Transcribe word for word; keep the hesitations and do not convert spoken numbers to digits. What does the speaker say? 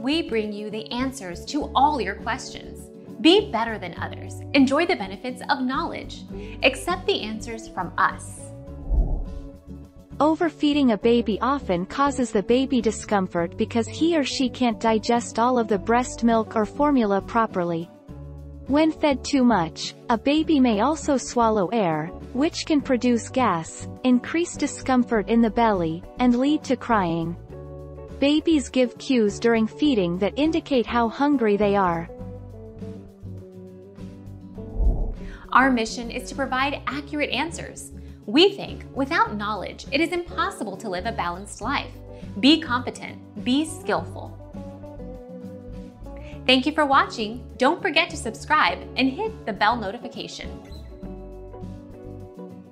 we bring you the answers to all your questions. Be better than others. Enjoy the benefits of knowledge. Accept the answers from us. Overfeeding a baby often causes the baby discomfort because he or she can't digest all of the breast milk or formula properly. When fed too much, a baby may also swallow air, which can produce gas, increase discomfort in the belly, and lead to crying. Babies give cues during feeding that indicate how hungry they are. Our mission is to provide accurate answers. We think, without knowledge, it is impossible to live a balanced life. Be competent. Be skillful. Thank you for watching. Don't forget to subscribe and hit the bell notification.